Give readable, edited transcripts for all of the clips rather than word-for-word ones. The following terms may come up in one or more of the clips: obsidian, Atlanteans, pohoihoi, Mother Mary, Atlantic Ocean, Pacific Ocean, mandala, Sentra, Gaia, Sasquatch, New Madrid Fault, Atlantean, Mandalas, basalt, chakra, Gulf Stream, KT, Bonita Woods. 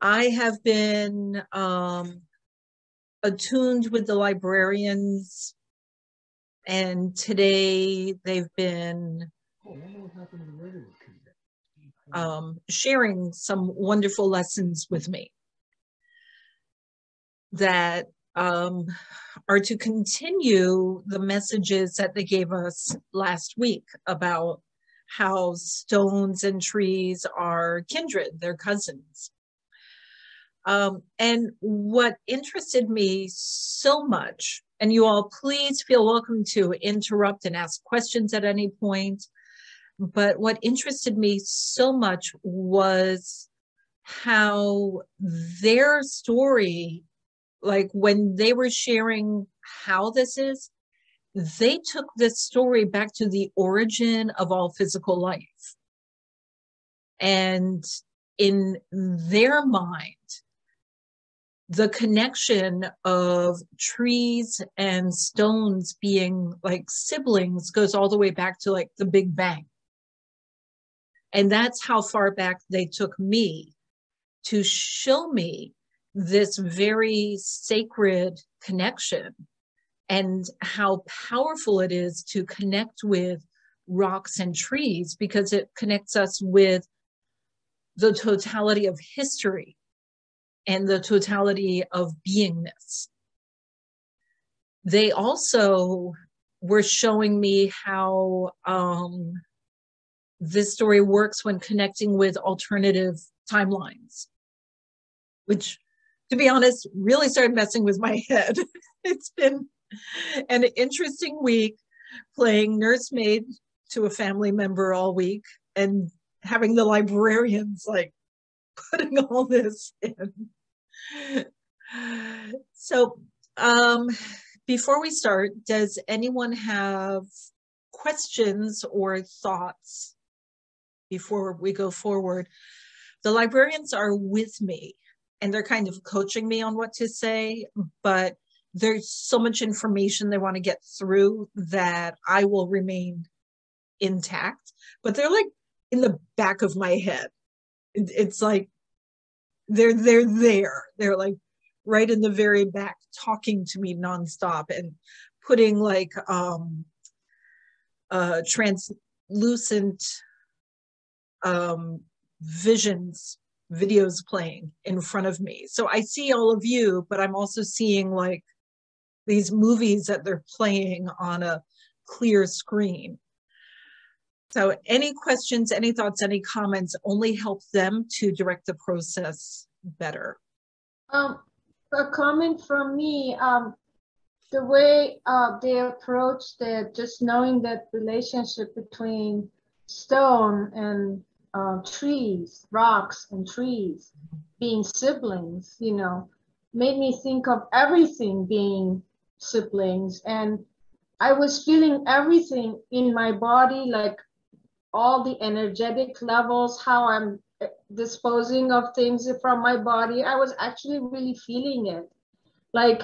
I have been attuned with the librarians, and today they've been sharing some wonderful lessons with me that are to continue the messages that they gave us last week about how stones and trees are kindred, they're cousins. And what interested me so much, and you all please feel welcome to interrupt and ask questions at any point, but what interested me so much was how their story, like when they were sharing how this is, they took this story back to the origin of all physical life. And in their mind, the connection of trees and stones being like siblings goes all the way back to like the Big Bang. And that's how far back they took me to show me this very sacred connection and how powerful it is to connect with rocks and trees, because it connects us with the totality of history and the totality of beingness. They also were showing me how this story works when connecting with alternative timelines, which, to be honest, really started messing with my head. It's been an interesting week playing nursemaid to a family member all week and having the librarians like putting all this in. So before we start, does anyone have questions or thoughts before we go forward? The librarians are with me and they're kind of coaching me on what to say, but there's so much information they want to get through that I will remain intact, but they're like in the back of my head. It's like they're like right in the very back talking to me nonstop and putting like translucent videos playing in front of me. So I see all of you, but I'm also seeing like these movies that they're playing on a clear screen. So any questions, any thoughts, any comments only help them to direct the process better. A comment from me, the way they approached it, just knowing that relationship between stone and trees, rocks and trees being siblings, you know, made me think of everything being siblings. And I was feeling everything in my body, like all the energetic levels, how I'm disposing of things from my body. I was actually really feeling it, like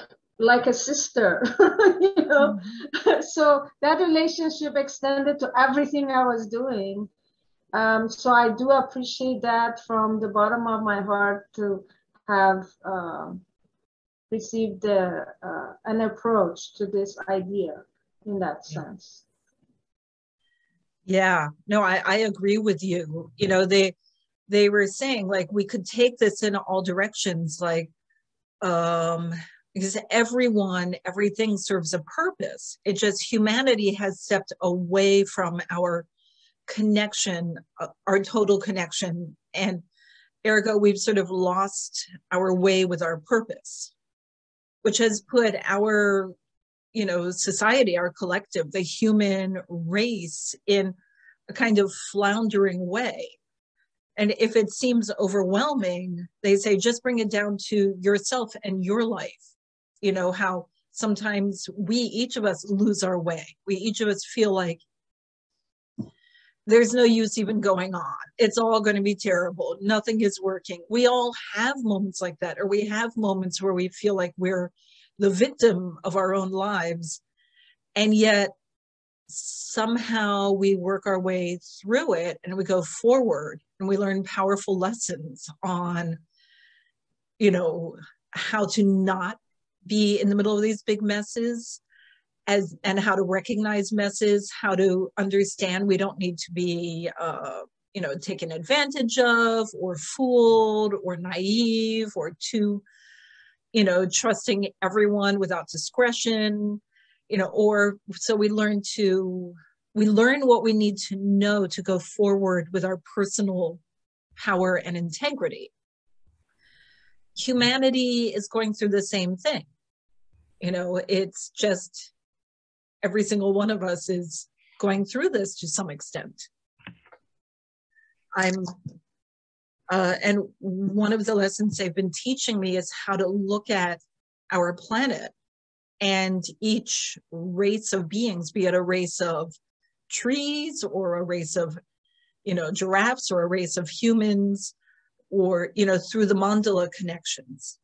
a sister, you know? Mm-hmm. So that relationship extended to everything I was doing. So I do appreciate that from the bottom of my heart to have received an approach to this idea in that sense. Yeah, no, I agree with you. You know, they were saying like we could take this in all directions, like because everything serves a purpose. It just humanity has stepped away from our connection, our total connection, and ergo we've sort of lost our way with our purpose, which has put our, you know, society, our collective, the human race in a kind of floundering way. And if it seems overwhelming, they say, just bring it down to yourself and your life. You know, how sometimes we, each of us, lose our way. We, each of us, feel like there's no use even going on. It's all going to be terrible. Nothing is working. We all have moments like that, or we have moments where we feel like we're the victim of our own lives, and yet somehow we work our way through it and we go forward and we learn powerful lessons on you know, how to not be in the middle of these big messes, and how to recognize messes, how to understand we don't need to be, you know, taken advantage of or fooled or naive or too, you know, trusting everyone without discretion, you know, or so we learn to, we learn what we need to know to go forward with our personal power and integrity. Humanity is going through the same thing. You know, it's just every single one of us is going through this to some extent. And one of the lessons they've been teaching me is how to look at our planet and each race of beings, be it a race of trees or a race of, you know, giraffes or a race of humans, or, you know, through the mandala connections.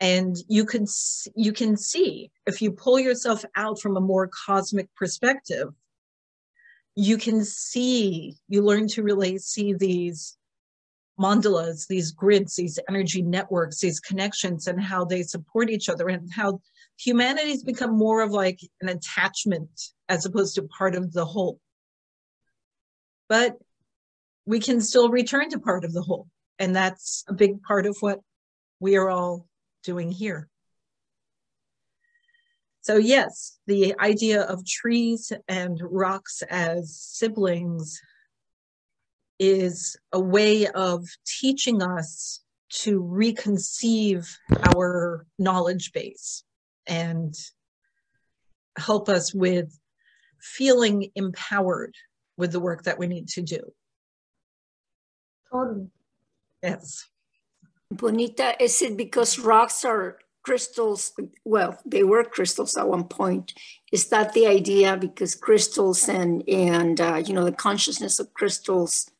And you can see, if you pull yourself out from a more cosmic perspective, you can see, you learn to really see these mandalas, these grids, these energy networks, these connections, and how they support each other, and how humanity's become more of like an attachment as opposed to part of the whole. But we can still return to part of the whole. And that's a big part of what we are all doing here. So yes, the idea of trees and rocks as siblings is a way of teaching us to reconceive our knowledge base and help us with feeling empowered with the work that we need to do. Totally. Yes. Bonita, is it because rocks are crystals? Well, they were crystals at one point. Is that the idea? Because crystals and you know, the consciousness of crystals.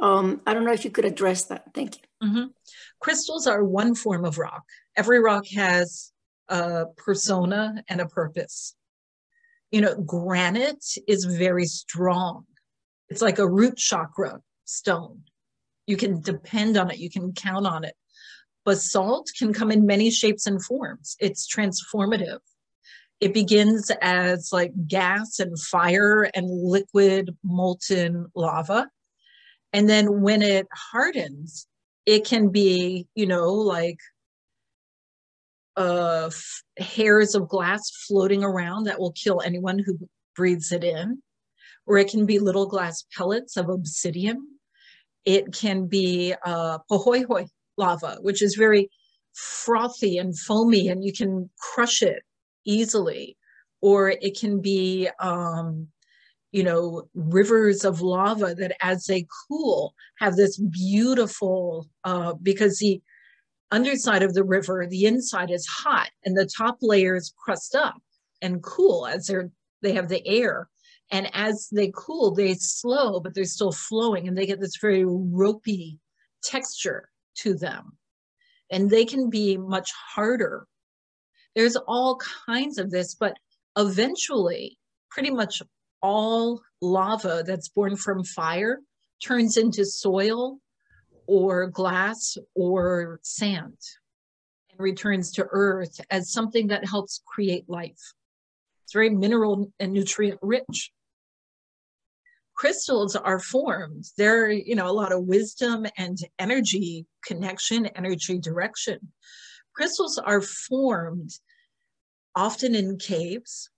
I don't know if you could address that. Thank you. Mm-hmm. Crystals are one form of rock. Every rock has a persona and a purpose. You know, granite is very strong. It's like a root chakra stone. You can depend on it, you can count on it. Basalt can come in many shapes and forms. It's transformative. It begins as like gas and fire and liquid molten lava. And then when it hardens, it can be, you know, like hairs of glass floating around that will kill anyone who breathes it in. Or it can be little glass pellets of obsidian. It can be pohoihoi lava, which is very frothy and foamy, and you can crush it easily. Or it can be, you know, rivers of lava that as they cool have this beautiful, because the underside of the river, the inside is hot, and the top layer is crust up and cool as they have the air. And as they cool, they slow, but they're still flowing, and they get this very ropey texture to them. And they can be much harder. There's all kinds of this, but eventually, pretty much all lava that's born from fire turns into soil or glass or sand and returns to earth as something that helps create life. It's very mineral and nutrient rich. Crystals are formed. They're, you know, a lot of wisdom and energy connection, energy direction. Crystals are formed often in caves,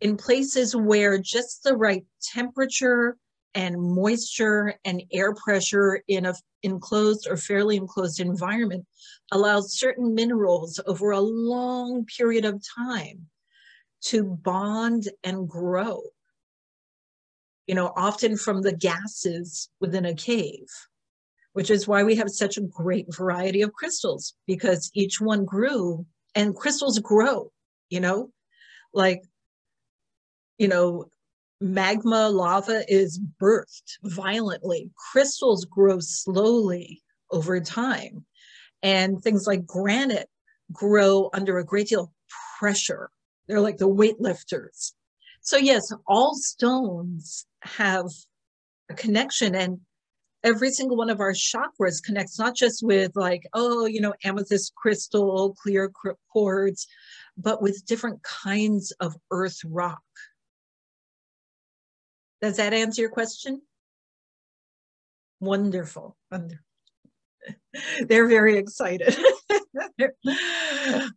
in places where just the right temperature and moisture and air pressure in an enclosed or fairly enclosed environment allows certain minerals over a long period of time to bond and grow, you know, often from the gases within a cave, which is why we have such a great variety of crystals, because each one grew, and crystals grow, you know, like, you know, magma lava is birthed violently. Crystals grow slowly over time, and things like granite grow under a great deal of pressure. They're like the weightlifters. So yes, all stones have a connection, and every single one of our chakras connects, not just with like, oh, you know, amethyst crystal, clear quartz, but with different kinds of earth rock. Does that answer your question? Wonderful. They're very excited.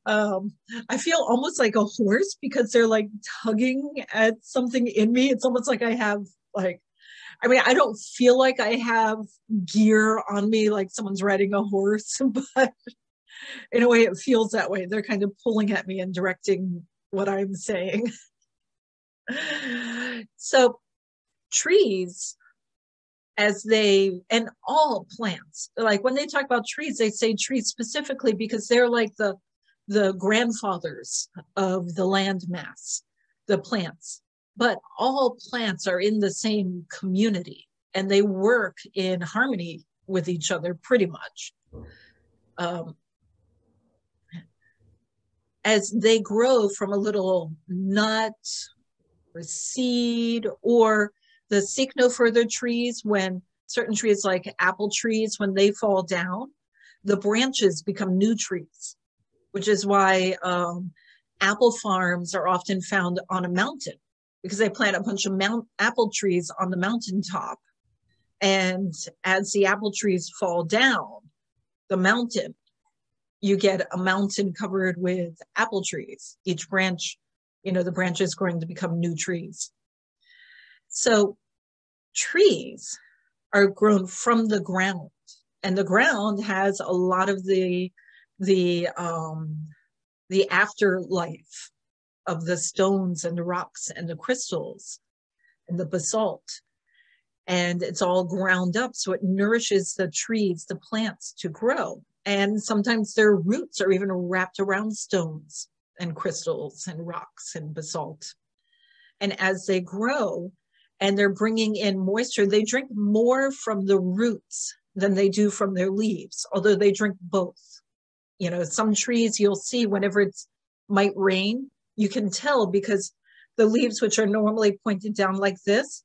I feel almost like a horse because they're like tugging at something in me. It's almost like I have like, I mean, I don't feel like I have gear on me like someone's riding a horse, but in a way it feels that way. They're kind of pulling at me and directing what I'm saying. So trees, as they, and all plants, like when they talk about trees, they say trees specifically because they're like the grandfathers of the land mass, the plants. But all plants are in the same community and they work in harmony with each other pretty much. As they grow from a little nut or seed, or the seek no further trees, when certain trees like apple trees, when they fall down, the branches become new trees, which is why apple farms are often found on a mountain, because they plant a bunch of apple trees on the mountaintop. And as the apple trees fall down the mountain, you get a mountain covered with apple trees. Each branch, you know, the branch is going to become new trees. So trees are grown from the ground, and the ground has a lot of the afterlife of the stones and the rocks and the crystals and the basalt, and it's all ground up. So it nourishes the trees, the plants, to grow. And sometimes their roots are even wrapped around stones and crystals and rocks and basalt. And as they grow, and they're bringing in moisture, they drink more from the roots than they do from their leaves, although they drink both. You know, some trees you'll see whenever it might rain, you can tell because the leaves, which are normally pointed down like this,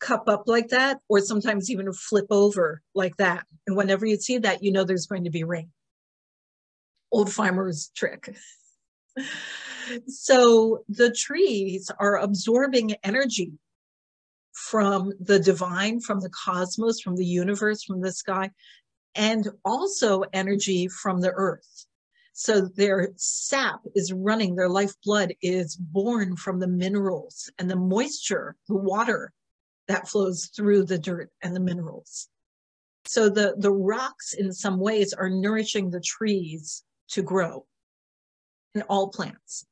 cup up like that, or sometimes even flip over like that. And whenever you see that, you know there's going to be rain. Old farmer's trick. So the trees are absorbing energy from the divine, from the cosmos, from the universe, from the sky, and also energy from the earth. So their sap is running, their lifeblood is born from the minerals and the moisture, the water that flows through the dirt and the minerals. So the rocks in some ways are nourishing the trees to grow, and all plants.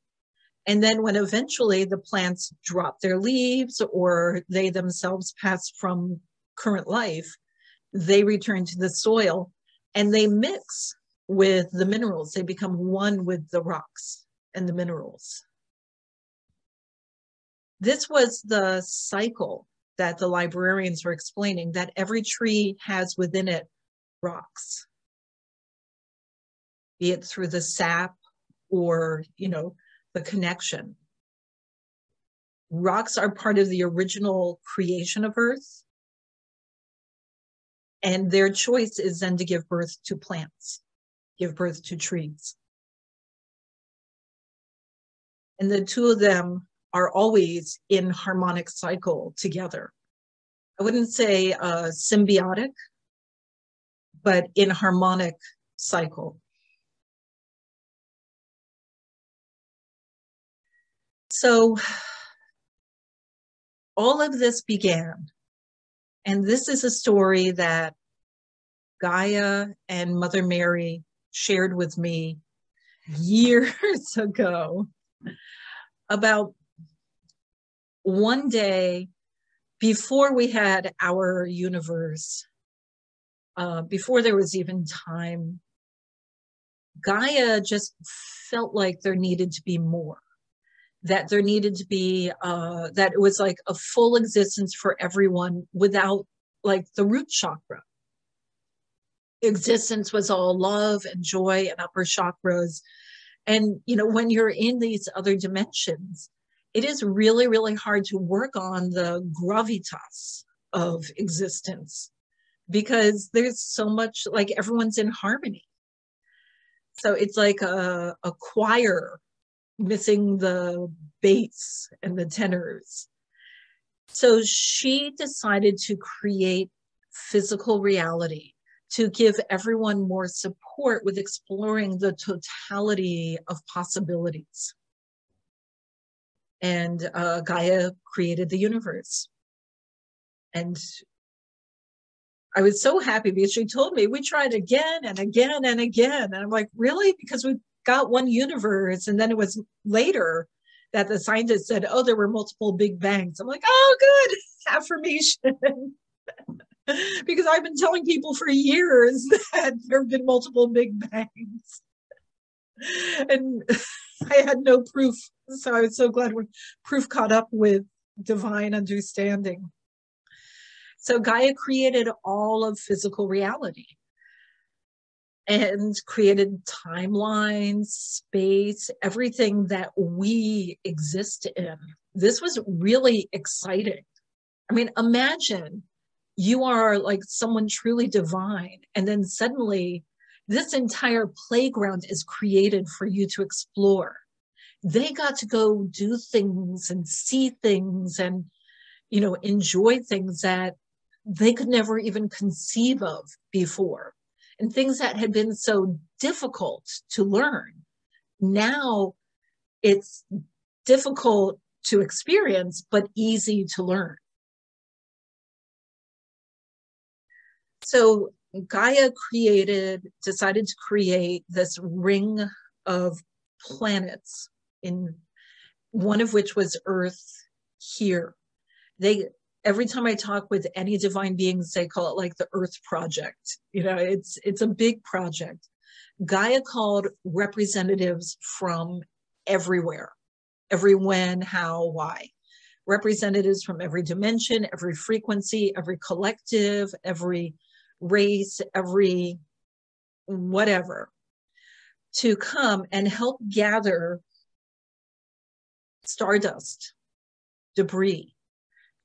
And then when eventually the plants drop their leaves or they themselves pass from current life, they return to the soil and they mix with the minerals. They become one with the rocks and the minerals. This was the cycle that the librarians were explaining, that every tree has within it rocks, be it through the sap or, you know, the connection. Rocks are part of the original creation of Earth, and their choice is then to give birth to plants, give birth to trees. And the two of them are always in harmonic cycle together. I wouldn't say symbiotic, but in harmonic cycle. So all of this began, and this is a story that Gaia and Mother Mary shared with me years ago about one day before we had our universe, before there was even time. Gaia just felt like there needed to be more. That there needed to be, that it was like a full existence for everyone without like the root chakra. Existence was all love and joy and upper chakras. And, you know, when you're in these other dimensions, it is really, really hard to work on the gravitas of existence, because there's so much, like, everyone's in harmony. So it's like a choir missing the bass and the tenors. So she decided to create physical reality to give everyone more support with exploring the totality of possibilities. And Gaia created the universe. And I was so happy because she told me, we tried again and again and again. And I'm like, really? Because we got one universe. And then it was later that the scientists said, oh, there were multiple big bangs. I'm like, oh, good affirmation. Because I've been telling people for years that there have been multiple big bangs. And I had no proof. So I was so glad when proof caught up with divine understanding. So Gaia created all of physical reality and created timelines, space, everything that we exist in. This was really exciting. I mean, imagine you are like someone truly divine, and then suddenly this entire playground is created for you to explore. They got to go do things and see things and, you know, enjoy things that they could never even conceive of before. And things that had been so difficult to learn, now it's difficult to experience, but easy to learn. So Gaia decided to create this ring of planets, in one of which was Earth here. Every time I talk with any divine beings, they call it like the Earth Project. You know, it's a big project. Gaia called representatives from everywhere, every when, how, why. Representatives from every dimension, every frequency, every collective, every race, every whatever, to come and help gather stardust, debris,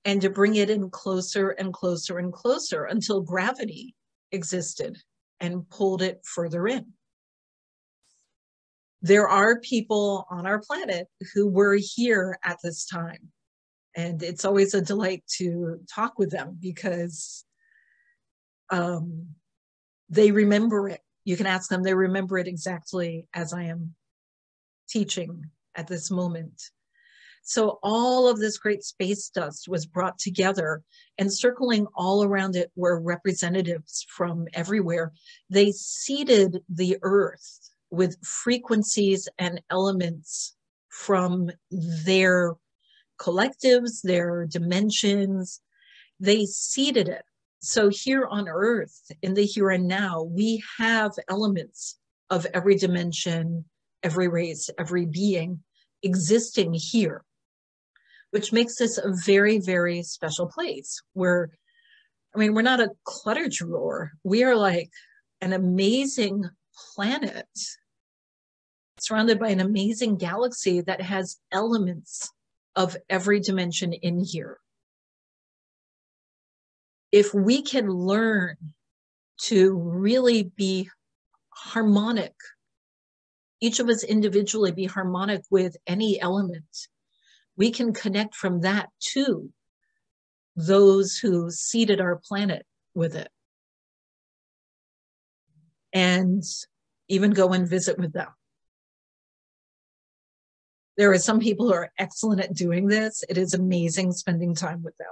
and to bring it in closer and closer and closer until gravity existed and pulled it further in. There are people on our planet who were here at this time, and it's always a delight to talk with them because they remember it. You can ask them, they remember it exactly as I am teaching at this moment. So all of this great space dust was brought together, and circling all around it were representatives from everywhere. They seeded the earth with frequencies and elements from their collectives, their dimensions. They seeded it. So here on earth, in the here and now, we have elements of every dimension, every race, every being existing here, which makes this a very, very special place where, I mean, we're not a clutter drawer. We are like an amazing planet surrounded by an amazing galaxy that has elements of every dimension in here. If we can learn to really be harmonic, each of us individually be harmonic with any element, we can connect from that to those who seeded our planet with it and even go and visit with them. There are some people who are excellent at doing this. It is amazing spending time with them.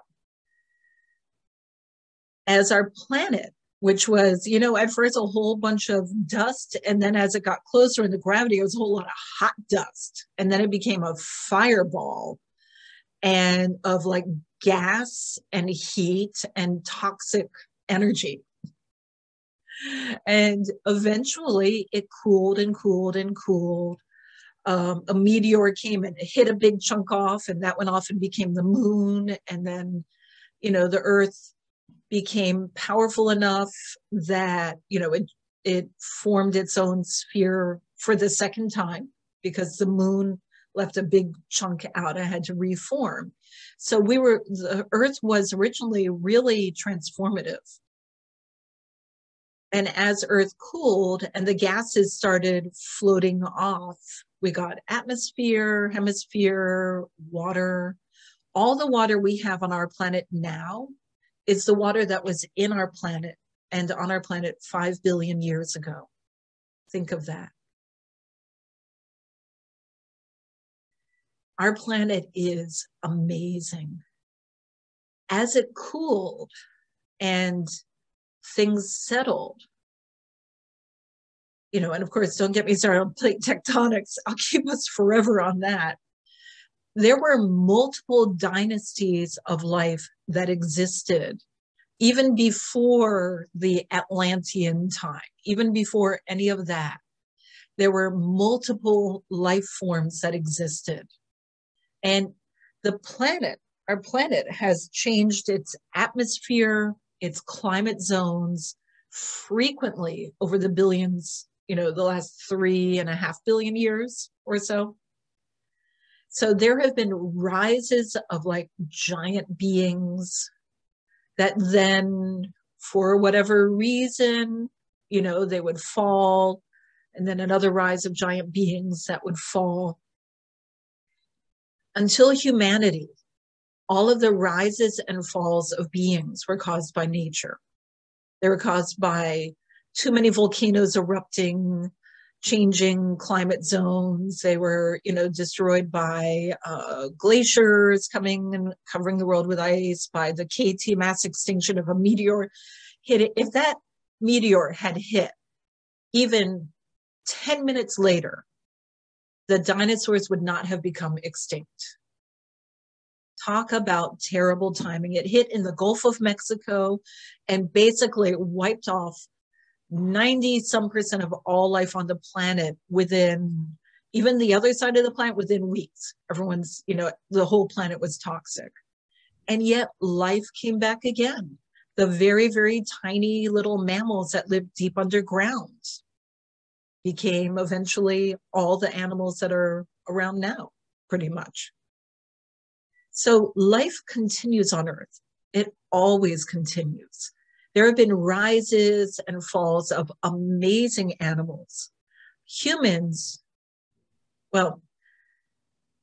As our planet, which was, you know, at first a whole bunch of dust, and then as it got closer into gravity, it was a whole lot of hot dust. And then it became a fireball and of like gas and heat and toxic energy. And eventually it cooled and cooled and cooled. A meteor came and hit a big chunk off, and that went off and became the moon. And then, you know, the earth became powerful enough that, you know, it formed its own sphere for the second time because the moon left a big chunk out and had to reform. So the Earth was originally really transformative. And as Earth cooled and the gases started floating off, we got atmosphere, hemisphere, water. All the water we have on our planet now is the water that was in our planet and on our planet 5 billion years ago. Think of that. Our planet is amazing. As it cooled and things settled, you know, and of course, don't get me started on plate tectonics. I'll keep us forever on that. There were multiple dynasties of life that existed even before the Atlantean time, even before any of that. There were multiple life forms that existed. And the planet, our planet, has changed its atmosphere, its climate zones frequently over the billions, you know, the last 3.5 billion years or so. So there have been rises of like giant beings that then, for whatever reason, you know, they would fall, and then another rise of giant beings that would fall. Until humanity, all of the rises and falls of beings were caused by nature. They were caused by too many volcanoes erupting, changing climate zones. They were, you know, destroyed by glaciers coming and covering the world with ice, by the KT mass extinction of a meteor hit. If that meteor had hit even 10 minutes later, the dinosaurs would not have become extinct. Talk about terrible timing. It hit in the Gulf of Mexico and basically wiped off 90-some% of all life on the planet within, even the other side of the planet, within weeks. Everyone's, you know, the whole planet was toxic. And yet life came back again. The very, very tiny little mammals that lived deep underground became eventually all the animals that are around now, pretty much. So life continues on Earth. It always continues. There have been rises and falls of amazing animals. Humans, well,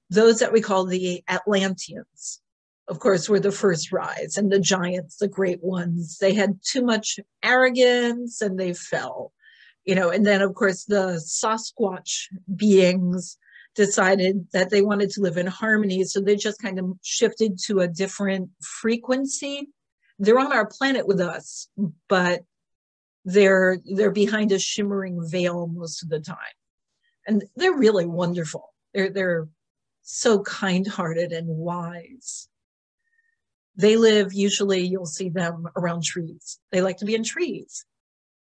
those that we call the Atlanteans, of course, were the first rise, and the giants, the great ones, they had too much arrogance and they fell. You know, and then, of course, the Sasquatch beings decided that they wanted to live in harmony, so they just kind of shifted to a different frequency. They're on our planet with us, but they're behind a shimmering veil most of the time. And they're really wonderful. They're so kind-hearted and wise. They live, usually you'll see them around trees. They like to be in trees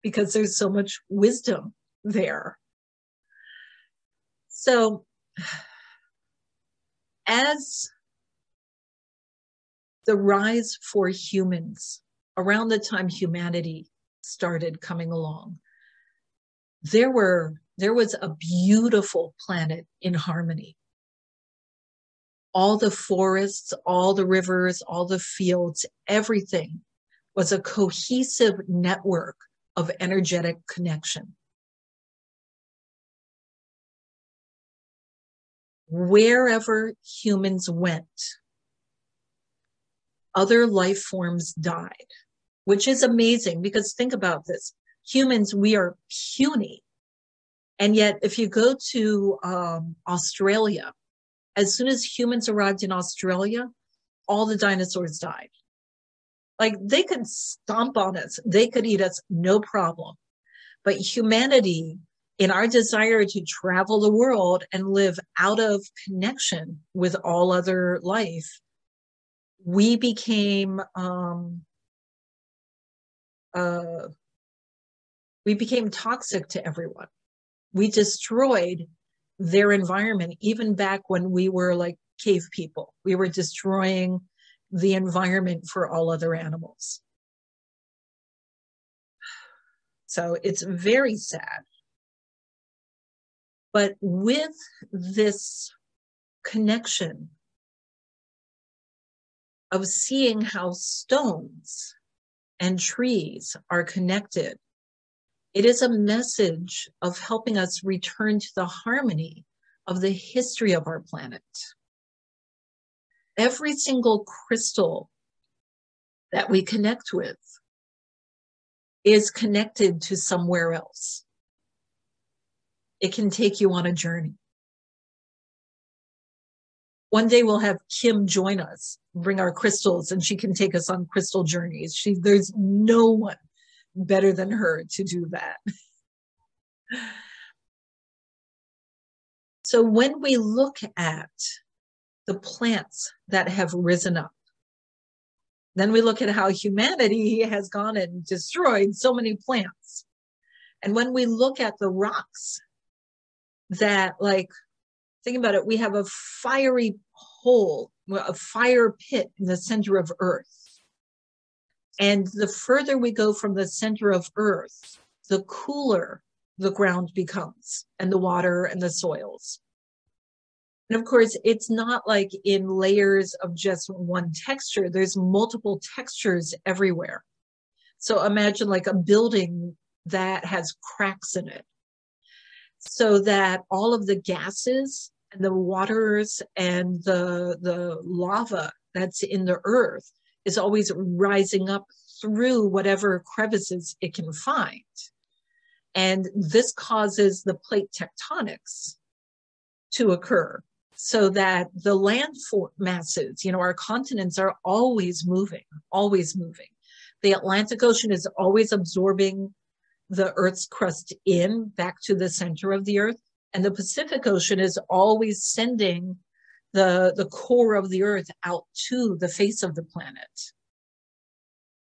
because there's so much wisdom there. So as the rise for humans, around the time humanity started coming along, there was a beautiful planet in harmony. All the forests, all the rivers, all the fields, everything was a cohesive network of energetic connection. Wherever humans went, other life forms died, which is amazing because think about this. Humans, we are puny. And yet if you go to Australia, as soon as humans arrived in Australia, all the dinosaurs died. Like they could stomp on us, they could eat us, no problem. But humanity, in our desire to travel the world and live out of connection with all other life, we became toxic to everyone. We destroyed their environment, even back when we were like cave people. We were destroying the environment for all other animals. So it's very sad. But with this connection of seeing how stones and trees are connected It is a message of helping us return to the harmony of the history of our planet. Every single crystal that we connect with is connected to somewhere else. It can take you on a journey. One day we'll have Kim join us, bring our crystals, and she can take us on crystal journeys. There's no one better than her to do that. So when we look at the plants that have risen up, then we look at how humanity has gone and destroyed so many plants. And when we look at the rocks that, like, think about it, we have a fiery hole, a fire pit in the center of Earth. And the further we go from the center of Earth, the cooler the ground becomes, and the water and the soils. And of course, it's not like in layers of just one texture. There's multiple textures everywhere. So imagine like a building that has cracks in it, so that all of the gases and the waters and the lava that's in the earth is always rising up through whatever crevices it can find. And this causes the plate tectonics to occur, so that the land masses, you know, our continents are always moving, always moving. The Atlantic Ocean is always absorbing the Earth's crust in back to the center of the Earth. And the Pacific Ocean is always sending the core of the Earth out to the face of the planet.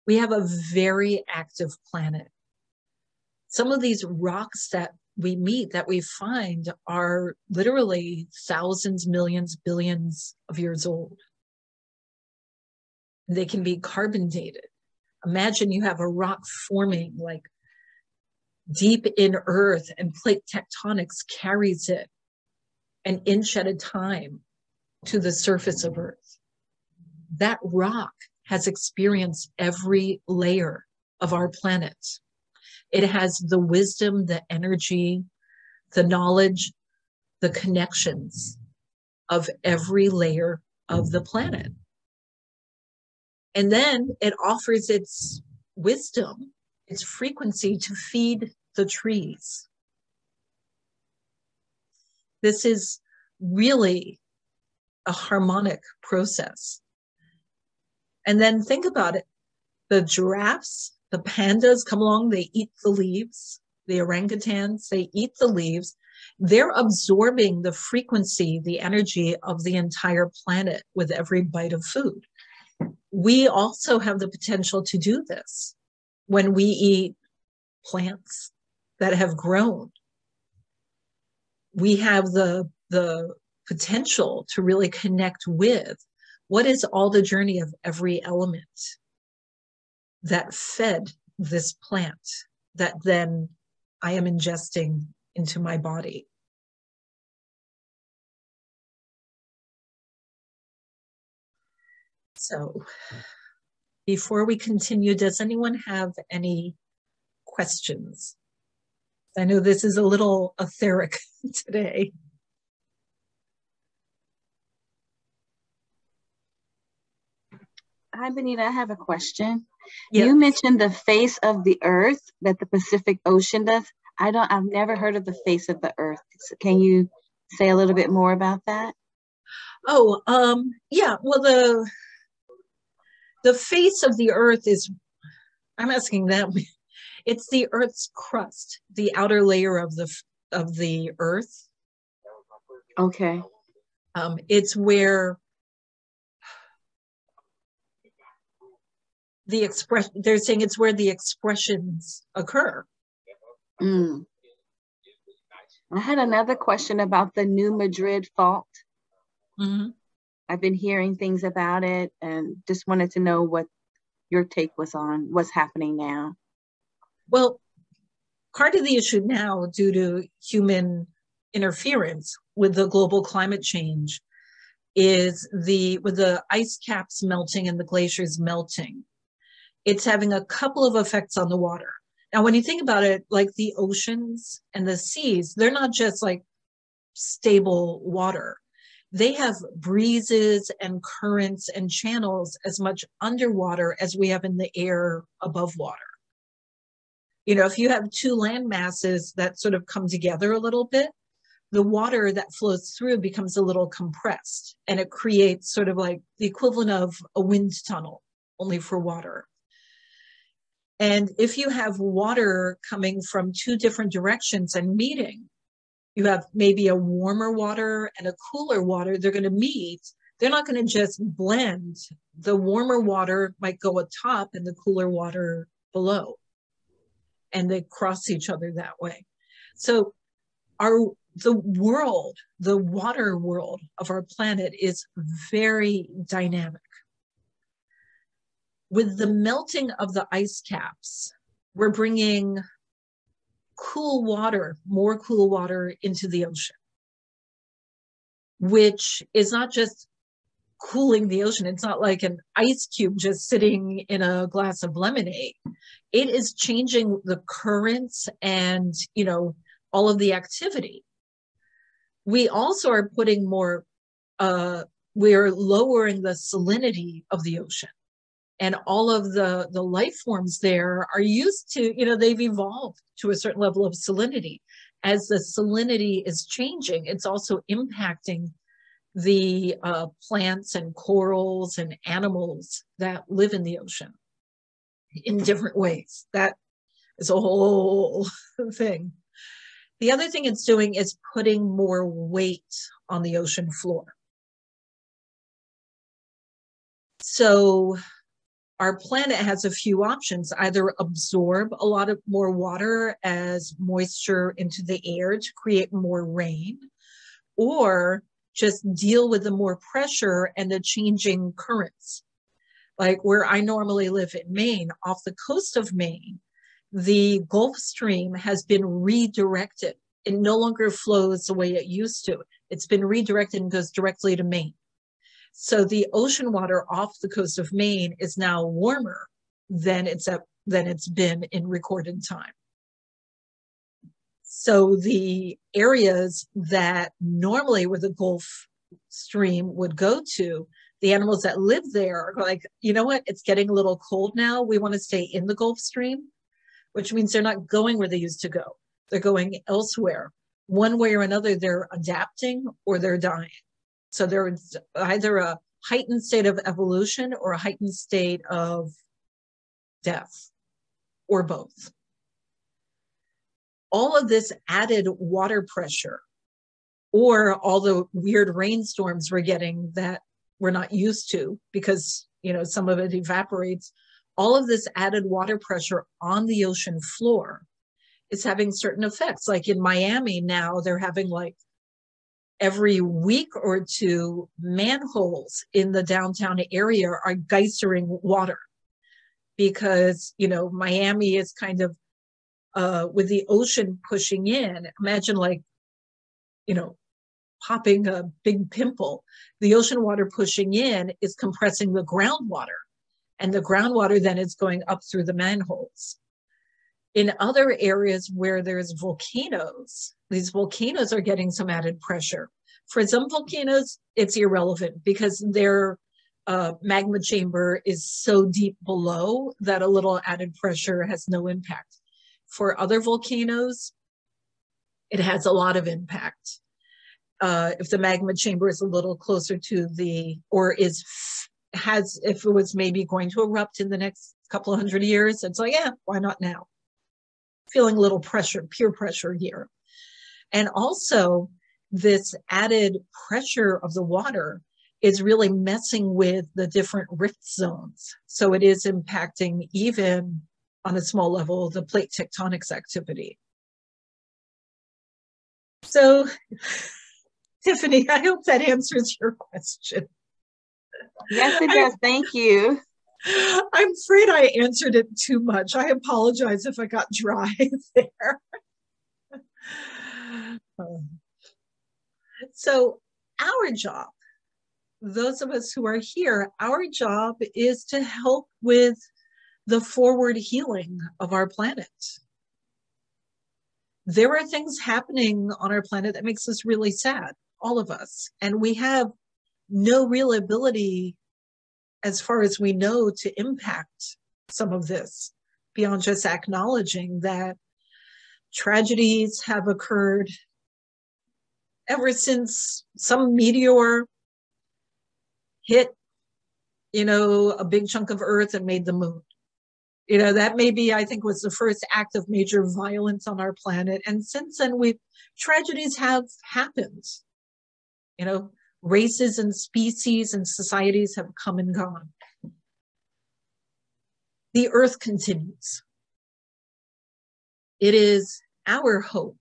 We have a very active planet. Some of these rocks that we meet, that we find, are literally thousands, millions, billions of years old. They can be carbon dated. Imagine you have a rock forming like deep in Earth, and plate tectonics carries it an inch at a time to the surface of Earth. That rock has experienced every layer of our planet. It has the wisdom, the energy, the knowledge, the connections of every layer of the planet. And then it offers its wisdom, its frequency, to feed the trees. This is really a harmonic process. And then think about it. The giraffes, the pandas come along, they eat the leaves. The orangutans, they eat the leaves. They're absorbing the frequency, the energy of the entire planet with every bite of food. We also have the potential to do this when we eat plants that have grown. We have the potential to really connect with what is all the journey of every element that fed this plant that then I am ingesting into my body. So before we continue, does anyone have any questions? I know this is a little etheric today. Hi, Bonita, I have a question. Yes. You mentioned the face of the earth that the Pacific Ocean does. I've never heard of the face of the earth. Can you say a little bit more about that? Oh, yeah, well, the face of the earth is, I'm asking them, it's the earth's crust, the outer layer of the earth. Okay. It's where the expression, they're saying it's where the expressions occur. Mm. I had another question about the New Madrid Fault. Mm-hmm. I've been hearing things about it and just wanted to know what your take was on what's happening now. Well, part of the issue now, due to human interference with the global climate change, is with the ice caps melting and the glaciers melting, it's having a couple of effects on the water. Now, when you think about it, like the oceans and the seas, they're not just like stable water. They have breezes and currents and channels as much underwater as we have in the air above water. You know, if you have two land masses that sort of come together a little bit, the water that flows through becomes a little compressed, and it creates sort of like the equivalent of a wind tunnel, only for water. And if you have water coming from two different directions and meeting, you have maybe a warmer water and a cooler water, they're going to meet. They're not going to just blend. The warmer water might go atop and the cooler water below, and they cross each other that way. So the world, the water world of our planet is very dynamic. With the melting of the ice caps, we're bringing cool water, more cool water into the ocean, which is not just cooling the ocean. It's not like an ice cube just sitting in a glass of lemonade. It is changing the currents and, you know, all of the activity. We also are putting more, we're lowering the salinity of the ocean. And all of the life forms there are used to, you know, they've evolved to a certain level of salinity. As the salinity is changing, it's also impacting the plants and corals and animals that live in the ocean in different ways. That is a whole thing. The other thing it's doing is putting more weight on the ocean floor. So our planet has a few options: either absorb a lot of more water as moisture into the air to create more rain, or just deal with the more pressure and the changing currents. Like where I normally live in Maine, off the coast of Maine, the Gulf Stream has been redirected. It no longer flows the way it used to. It's been redirected and goes directly to Maine. So the ocean water off the coast of Maine is now warmer than it's been in recorded time. So the areas that normally where the Gulf Stream would go to, the animals that live there are like, you know what, it's getting a little cold now. We want to stay in the Gulf Stream, which means they're not going where they used to go. They're going elsewhere. One way or another, they're adapting or they're dying. So there's either a heightened state of evolution or a heightened state of death, or both. All of this added water pressure, or all the weird rainstorms we're getting that we're not used to because, you know, some of it evaporates. All of this added water pressure on the ocean floor is having certain effects. Like in Miami now, they're having like every week or two, manholes in the downtown area are geysering water because, you know, Miami is kind of, with the ocean pushing in, imagine like, you know, popping a big pimple. The ocean water pushing in is compressing the groundwater, and the groundwater then is going up through the manholes. In other areas where there's volcanoes, these volcanoes are getting some added pressure. For some volcanoes, it's irrelevant because their magma chamber is so deep below that a little added pressure has no impact. For other volcanoes, it has a lot of impact. If the magma chamber is a little closer to the, or is, has, if it was maybe going to erupt in the next couple of hundred years, it's like, yeah, why not now? Feeling a little pressure, peer pressure here. And also this added pressure of the water is really messing with the different rift zones. So it is impacting, even on a small level, the plate tectonics activity. So Tiffany, I hope that answers your question. Yes, it does. Thank you. I'm afraid I answered it too much. I apologize if I got dry there. So our job, those of us who are here, our job is to help with the forward healing of our planet. There are things happening on our planet that makes us really sad, all of us. And we have no real ability, as far as we know, to impact some of this beyond just acknowledging that tragedies have occurred ever since some meteor hit, you know, a big chunk of Earth and made the moon. You know, that maybe, I think, was the first act of major violence on our planet. And since then, tragedies have happened. You know, races and species and societies have come and gone. The Earth continues. It is our hope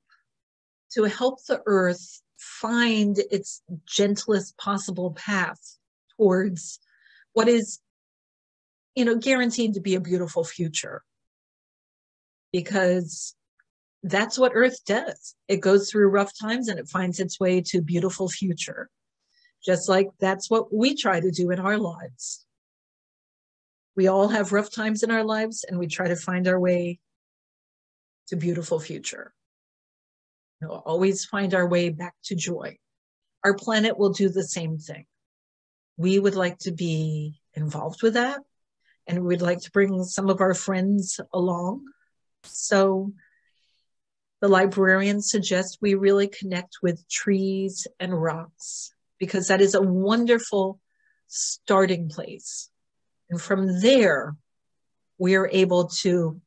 to help the Earth find its gentlest possible path towards what is, you know, guaranteed to be a beautiful future, because that's what Earth does. It goes through rough times and it finds its way to a beautiful future, just like that's what we try to do in our lives. We all have rough times in our lives and we try to find our way to a beautiful future. We'll always find our way back to joy. Our planet will do the same thing. We would like to be involved with that. And we'd like to bring some of our friends along. So the librarian suggests we really connect with trees and rocks, because that is a wonderful starting place. And from there, we are able to,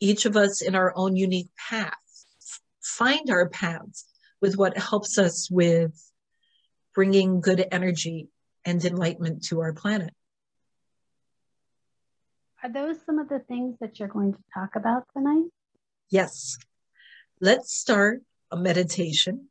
each of us in our own unique path, find our paths with what helps us with bringing good energy and enlightenment to our planet. Are those some of the things that you're going to talk about tonight? Yes. Let's start a meditation.